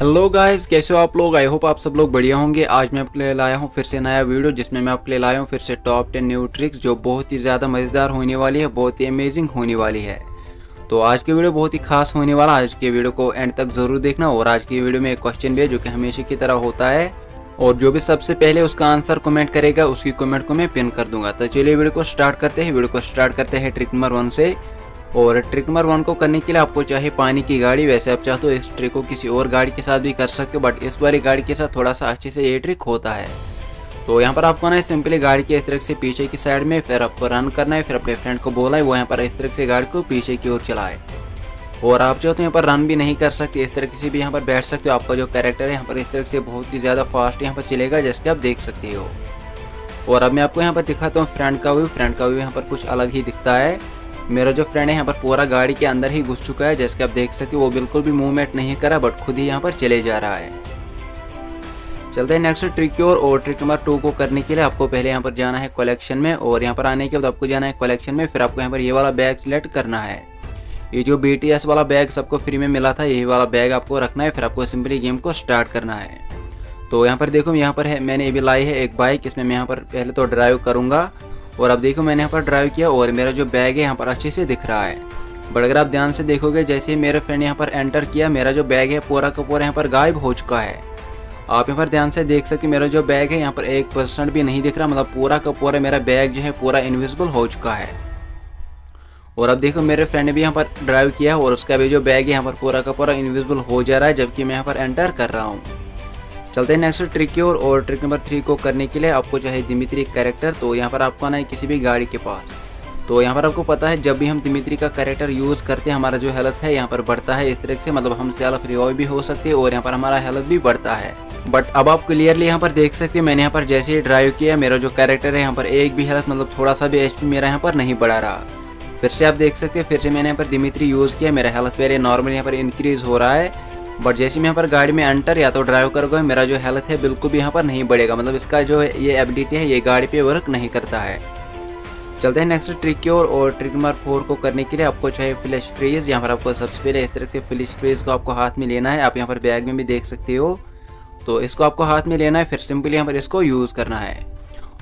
Hello guys, कैसे हो आप लोग। आई होप आप सब लोग बढ़िया होंगे। आज मैं आपके लिए लाया हूं फिर से नया वीडियो, जिसमें मैं आपके लिए लाया हूं फिर से टॉप 10 न्यू ट्रिक्स जो बहुत ही ज़्यादा मज़ेदार होने वाली है, बहुत ही अमेजिंग होने वाली है। तो आज की वीडियो बहुत ही खास होने वाला, आज की वीडियो को एंड तक ज़रूर देखना। और आज की वीडियो में एक क्वेश्चन भी है जो कि हमेशा की तरह होता है, और जो भी सबसे पहले उसका आंसर कमेंट करेगा उसकी कमेंट को मैं पिन कर दूंगा। तो चलिए वीडियो को स्टार्ट करते हैं। वीडियो को स्टार्ट करते हैं ट्रिक नंबर 1 से। और ट्रिक नंबर 1 को करने के लिए आपको चाहिए पानी की गाड़ी। वैसे आप चाहते हो इस ट्रिक को किसी और गाड़ी के साथ भी कर सकते हो, बट इस वाली गाड़ी के साथ थोड़ा सा अच्छे से ये ट्रिक होता है। तो यहाँ पर आपको ना सिंपली गाड़ी के इस तरह से पीछे की साइड में फिर आपको रन करना है, फिर अपने फ्रेंड को बोला है वो यहाँ पर इस तरह से गाड़ी को पीछे की ओर चलाए। और आप चाहते हो यहाँ पर रन भी नहीं कर सकते, इस तरह से भी यहाँ पर बैठ सकते हो। आपका जो कैरेक्टर है यहाँ पर इस तरह से बहुत ही ज़्यादा फास्ट यहाँ पर चलेगा, जैसे आप देख सकते हो। और अब मैं आपको यहाँ पर दिखाता हूँ फ्रेंड का व्यू। फ्रेंड का व्यू यहाँ पर कुछ अलग ही दिखता है। मेरा जो फ्रेंड है यहाँ पर पूरा गाड़ी के अंदर ही घुस चुका है, जैसे कि आप देख सकते हो। वो बिल्कुल भी मूवमेंट नहीं करा, बट खुद ही यहाँ पर चले जा रहा है। चलते हैं नेक्स्ट ट्रिक की ओर। और ट्रिक नंबर 2 को करने के लिए आपको पहले यहाँ पर जाना है कलेक्शन में, और यहाँ पर आने के बाद आपको जाना है कलेक्शन में। फिर आपको यहाँ पर ये वाला बैग सिलेक्ट करना है। ये जो BTS वाला बैग सबको फ्री में मिला था, यही वाला बैग आपको रखना है। फिर आपको सिंपली गेम को स्टार्ट करना है। तो यहाँ पर देखो, यहाँ पर है मैंने अभी लाई है एक बाइक, इसमें मैं यहाँ पर पहले तो ड्राइव करूँगा। और अब देखो मैंने यहाँ पर ड्राइव किया और मेरा जो बैग है यहाँ पर अच्छे से दिख रहा है। बट अगर आप ध्यान से देखोगे, जैसे ही मेरा फ्रेंड यहाँ पर एंटर किया, मेरा जो बैग है पूरा का पूरा यहाँ पर गायब हो चुका है। आप यहाँ पर ध्यान से देख सकते, मेरा जो बैग है यहाँ पर 1% भी नहीं दिख रहा। मतलब पूरा का पूरा मेरा बैग जो है पूरा इनविजिबल हो चुका है। और अब देखो मेरे फ्रेंड ने भी यहाँ पर ड्राइव किया और उसका भी जो बैग है यहाँ पर पूरा का पूरा इनविजिबल हो जा रहा है, जबकि मैं यहाँ पर एंटर कर रहा हूँ। चलते हैं नेक्स्ट ट्रिक की ओर। और ट्रिक नंबर 3 को करने के लिए आपको चाहिए दिमित्री कैरेक्टर। तो यहाँ पर आपको आना है किसी भी गाड़ी के पास। तो यहाँ पर आपको पता है, जब भी हम दिमित्री का कैरेक्टर यूज़ करते हैं, हमारा जो हेल्थ है यहाँ पर बढ़ता है। इस तरह से मतलब हम सेल्फ रिवाइव भी हो सकते हैं और यहाँ पर हमारा हेल्थ भी बढ़ता है। बट अब आप क्लियरली यहाँ पर देख सकते हैं, मैंने यहाँ पर जैसे ही ड्राइव किया, मेरा जो कैरेक्टर है यहाँ पर एक भी हेल्थ मतलब थोड़ा सा भी HP मेरा यहाँ पर नहीं बढ़ा रहा। फिर से आप देख सकते हैं, फिर से मैंने यहाँ पर दिमित्री यूज़ किया, मेरा हेल्थ पहले नॉर्मल यहाँ पर इंक्रीज़ हो रहा है। बट जैसे मैं यहाँ पर गाड़ी में एंटर या तो ड्राइव करूँगा, मेरा जो हेल्थ है बिल्कुल भी यहाँ पर नहीं बढ़ेगा। मतलब इसका जो ये एबिलिटी है ये गाड़ी पे वर्क नहीं करता है। चलते हैं नेक्स्ट ट्रिक की ओर। और ट्रिक नंबर 4 को करने के लिए आपको चाहिए फ्लैश फ्रीज। यहाँ पर आपको सबसे पहले इस तरह से फ्लैश फ्रीज को आपको हाथ में लेना है। आप यहाँ पर बैग में भी देख सकते हो। तो इसको आपको हाथ में लेना है, फिर सिंपली यहाँ पर इसको यूज़ करना है।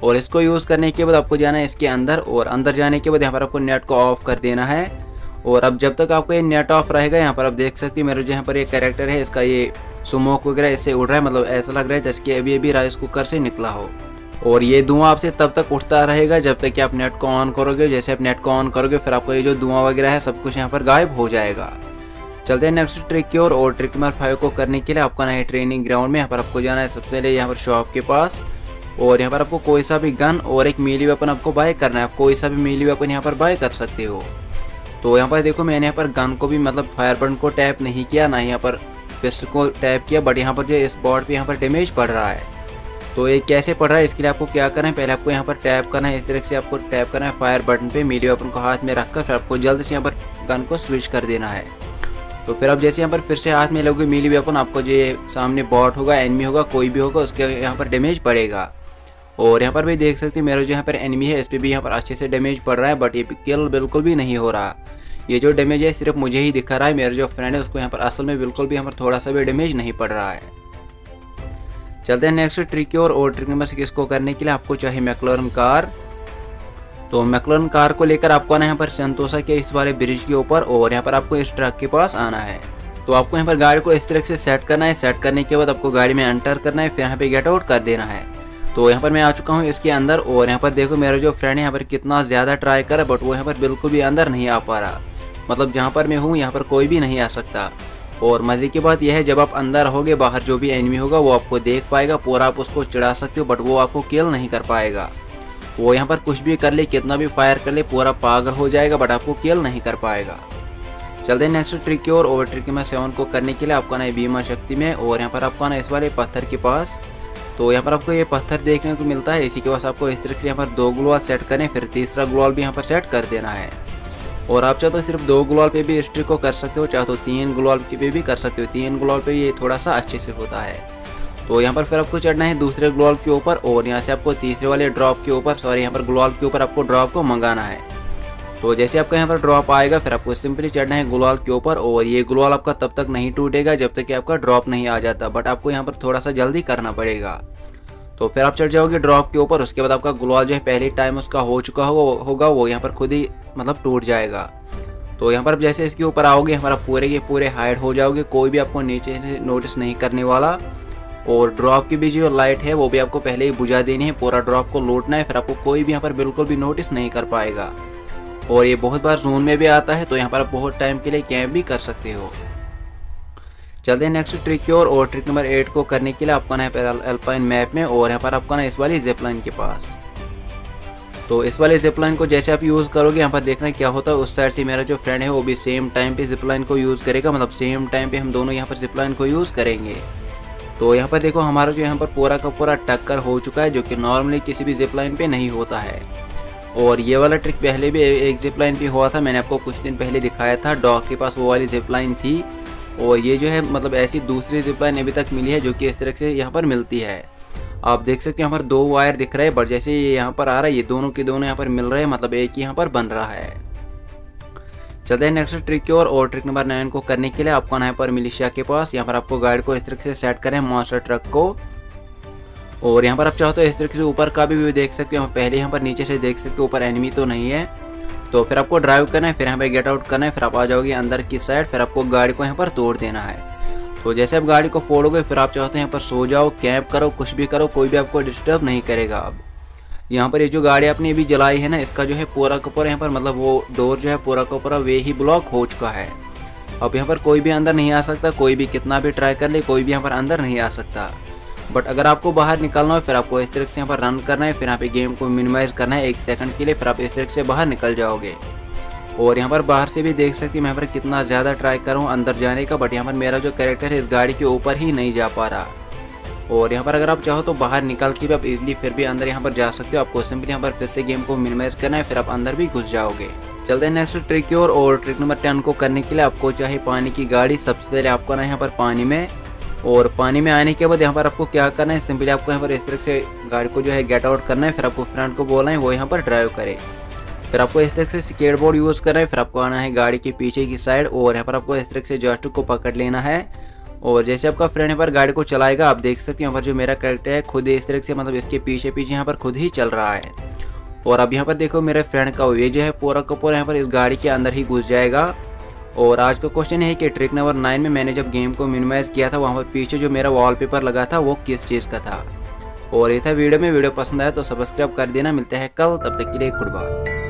और इसको यूज़ करने के बाद आपको जाना है इसके अंदर, और अंदर जाने के बाद यहाँ पर आपको नेट को ऑफ कर देना है। और अब जब तक आपको ये नेट ऑफ रहेगा, यहाँ पर आप देख सकते हो मेरा जो यहाँ पर ये कैरेक्टर है इसका ये स्मोक वगैरह इससे उड़ रहा है। मतलब ऐसा लग रहा है जैसे कि अभी अभी राइस कुकर से निकला हो। और ये धुआं आपसे तब तक उठता रहेगा जब तक कि आप नेट को ऑन करोगे। जैसे आप नेट को ऑन करोगे, फिर आपका ये जो धुआं वगैरह है सब कुछ यहाँ पर गायब हो जाएगा। चलते हैं नेक्स्ट ट्रिक की ओर। और ट्रिक नंबर 5 को करने के लिए आपको आना है ट्रेनिंग ग्राउंड में। यहाँ पर आपको जाना है सबसे पहले यहाँ पर शॉप के पास, और यहाँ पर आपको कोई सा भी गन और एक मीली वेपन आपको बाय करना है। आप कोई सा भी मीली वेपन यहाँ पर बाय कर सकते हो। तो यहाँ पर देखो मैंने यहाँ पर गन को भी मतलब फायर बटन को टैप नहीं किया, ना ही यहाँ पर पिस्टल को टैप किया, बट यहाँ पर जो इस बॉर्ड पे यहाँ पर डैमेज पड़ रहा है। तो ये कैसे पड़ रहा है, इसके लिए आपको क्या करना है, पहले आपको यहाँ पर टैप करना है। इस तरह से आपको टैप करना है फायर बटन पे, मीली वेपन को हाथ में रखकर फिर आपको जल्द से यहाँ पर गन को स्विच कर देना है। तो फिर आप जैसे यहाँ पर फिर से हाथ में लोगे मीली वेपन, आपको जो सामने बॉट होगा, एनिमी होगा, कोई भी होगा, उसके यहाँ पर डैमेज पड़ेगा। और यहाँ पर भी देख सकते हैं मेरा जो यहाँ पर एनिमी है इस पर भी यहाँ पर अच्छे से डैमेज पड़ रहा है, बट ये किल बिल्कुल भी नहीं हो रहा। ये जो डैमेज है सिर्फ मुझे ही दिखा रहा है, मेरा जो फ्रेंड है उसको यहाँ पर असल में बिल्कुल भी यहाँ पर थोड़ा सा भी डैमेज नहीं पड़ रहा है। चलते हैं नेक्स्ट ट्रिक की ओर। और ट्रिक नंबर 6 को करने के लिए आपको चाहिए मैक्लोरन कार। तो मैक्लोरन कार को लेकर आपको आना है यहाँ पर संतोषा के इस वाले ब्रिज के ऊपर, और यहाँ पर आपको इस ट्रक के पास आना है। तो आपको यहाँ पर गाड़ी को इस तरह से सेट करना है। सेट करने के बाद आपको गाड़ी में एंटर करना है, फिर यहाँ पर गेट आउट कर देना है। तो यहाँ पर मैं आ चुका हूँ इसके अंदर, और यहाँ पर देखो मेरा जो फ्रेंड है यहाँ पर कितना ज़्यादा ट्राई करा, बट वो यहाँ पर बिल्कुल भी अंदर नहीं आ पा रहा। मतलब जहाँ पर मैं हूँ यहाँ पर कोई भी नहीं आ सकता। और मज़े की बात यह है, जब आप अंदर होगे, बाहर जो भी एनिमी होगा वो आपको देख पाएगा, पूरा आप उसको चिढ़ा सकते हो, बट वो आपको किल नहीं कर पाएगा। वो यहाँ पर कुछ भी कर ले, कितना भी फायर कर ले, पूरा पागल हो जाएगा, बट आपको किल नहीं कर पाएगा। चलते हैं नेक्स्ट ट्रिक की ओर। और ट्रिक नंबर 7 को करने के लिए आपको आना है बीमा शक्ति में, और यहाँ पर आपको आना है इस वाले पत्थर के पास। तो यहाँ पर आपको ये पत्थर देखने को मिलता है, इसी के पास आपको इस तरह से यहाँ पर 2 ग्लू वॉल सेट करें, फिर तीसरा ग्लू वॉल भी यहाँ पर सेट कर देना है। और आप चाहते हो सिर्फ 2 ग्लू वॉल पे भी इस ट्रिक को कर सकते हो, चाहते हो 3 ग्लू वॉल पे भी कर सकते हो। 3 ग्लू वॉल पे ये थोड़ा सा अच्छे से होता है। तो यहाँ पर फिर आपको चढ़ना है दूसरे ग्लू वॉल के ऊपर, और यहाँ से आपको तीसरे वाले ड्रॉप के ऊपर, सॉरी यहाँ पर ग्लू वॉल के ऊपर आपको ड्रॉप को मंगाना है। तो जैसे आपका यहाँ पर ड्रॉप आएगा फिर आपको सिंपली चढ़ना है गुलाल के ऊपर और ये गुलाल आपका तब तक नहीं टूटेगा जब तक कि आपका ड्रॉप नहीं आ जाता, बट आपको यहाँ पर थोड़ा सा जल्दी करना पड़ेगा। तो फिर आप चढ़ जाओगे ड्रॉप के ऊपर, उसके बाद आपका गुलाल जो है पहले टाइम उसका हो चुका होगा वो यहाँ पर खुद ही मतलब टूट जाएगा। तो यहाँ पर जैसे इसके ऊपर आओगे हमारा पूरे के पूरे हाइड हो जाओगे, कोई भी आपको नीचे से नोटिस नहीं करने वाला। और ड्रॉप की भी जो लाइट है वो भी आपको पहले ही बुझा देनी है, पूरा ड्रॉप को लूटना है, फिर आपको कोई भी यहाँ पर बिल्कुल भी नोटिस नहीं कर पाएगा। और ये बहुत बार जोन में भी आता है, तो यहाँ पर आप बहुत टाइम के लिए कैंप भी कर सकते हो। चलते हैं नेक्स्ट ट्रिक की ओर, और ट्रिक नंबर 8 को करने के लिए आपको ना अल्पाइन मैप में और यहाँ पर आपको ना इस वाली जिपलाइन के पास। तो इस वाले जिपलाइन को जैसे आप यूज़ करोगे यहाँ पर देखना क्या होता है, उस साइड से मेरा जो फ्रेंड है वो भी सेम टाइम पे जिपलाइन को यूज़ करेगा, मतलब सेम टाइम पे हम दोनों यहाँ पर जिपलाइन को यूज़ करेंगे। तो यहाँ पर देखो हमारा जो यहाँ पर पूरा का पूरा टक्कर हो चुका है, जो कि नॉर्मली किसी भी जिपलाइन पे नहीं होता है। और ये वाला ट्रिक पहले भी एक जिपलाइन पे हुआ था, मैंने आपको कुछ दिन पहले दिखाया था, डॉग के पास वो वाली जिपलाइन थी। और ये जो है मतलब ऐसी दूसरी जिपलाइन अभी तक मिली है जो कि इस तरह से यहाँ पर मिलती है। आप देख सकते हैं यहाँ पर 2 वायर दिख रहे हैं, बट जैसे ये यहाँ पर आ रहा है ये दोनों के दोनों यहाँ पर मिल रहे हैं, मतलब एक ही यहाँ पर बन रहा है। चलते हैं नेक्स्ट ट्रिक की ओर, और ट्रिक नंबर 9 को करने के लिए आपको आना है पर मिलिशिया के पास। यहाँ पर आपको गाइड को इस तरह से सेट करें मॉन्स्टर ट्रक को, और यहाँ पर आप चाहो तो इस तरह से ऊपर का भी व्यू देख सकते हो। पहले यहाँ पर नीचे से देख सकते हो, ऊपर एनिमी तो नहीं है। तो फिर आपको ड्राइव करना है, फिर यहाँ पर गेट आउट करना है, फिर आप आ जाओगे अंदर की साइड, फिर आपको गाड़ी को यहाँ पर तोड़ देना है। तो जैसे आप गाड़ी को फोड़ोगे फिर आप चाहते हैं यहाँ पर सो जाओ, कैंप करो, कुछ भी करो, कोई भी आपको डिस्टर्ब नहीं करेगा। अब यहाँ पर ये जो गाड़ी आपने अभी जलाई है ना, इसका जो है पूरा का पूरा यहाँ पर मतलब वो डोर जो है पूरा का पूरा वे ही ब्लॉक हो चुका है। अब यहाँ पर कोई भी अंदर नहीं आ सकता, कोई भी कितना भी ट्राई कर ले कोई भी यहाँ पर अंदर नहीं आ सकता। बट अगर आपको बाहर निकलना हो फिर आपको इस तरह से यहाँ पर रन करना है, फिर यहाँ पर गेम को मिनिमाइज़ करना है 1 सेकंड के लिए, फिर आप इस तरह से बाहर निकल जाओगे। और यहाँ पर बाहर से भी देख सकते हैं मैं यहाँ पर कितना ज़्यादा ट्राई कर रहा हूँ अंदर जाने का, बट यहाँ पर मेरा जो कैरेक्टर है इस गाड़ी के ऊपर ही नहीं जा पा रहा। और यहाँ पर अगर आप चाहो तो बाहर निकल के भी आप इजीली फिर भी अंदर यहाँ पर जा सकते हो। आपको सिंपली यहाँ पर फिर से गेम को मिनिमाइज़ करना है, फिर आप अंदर भी घुस जाओगे। चलते हैं नेक्स्ट ट्रिक की ओर, और ट्रिक नंबर 10 को करने के लिए आपको चाहिए पानी की गाड़ी। सबसे पहले आपको आना है यहाँ पर पानी में, और पानी में आने के बाद यहाँ पर आपको क्या करना है, सिंपली आपको यहाँ पर इस तरह से गाड़ी को जो है गेट आउट करना है, फिर आपको फ्रेंड को बोलना है वो यहाँ पर ड्राइव करे। फिर आपको इस तरह से स्केट बोर्ड यूज़ करना है, फिर आपको आना है गाड़ी के पीछे की साइड, और यहाँ पर आपको इस तरह से जॉयस्टिक को पकड़ लेना है। और जैसे आपका फ्रेंड यहाँ पर गाड़ी को चलाएगा आप देख सकते हो यहाँ पर जो मेरा कैरेक्टर है खुद ही इस तरह से मतलब इसके पीछे पीछे यहाँ पर खुद ही चल रहा है। और अब यहाँ पर देखो मेरे फ्रेंड का ये जो है पूरा का पूरा यहाँ पर इस गाड़ी के अंदर ही घुस जाएगा। और आज का क्वेश्चन है कि ट्रिक नंबर 9 में मैंने जब गेम को मिनिमाइज़ किया था वहाँ पर पीछे जो मेरा वॉलपेपर लगा था वो किस चीज़ का था। और ये था वीडियो, में वीडियो पसंद आया तो सब्सक्राइब कर देना। मिलते हैं कल, तब तक के लिए गुड बाय।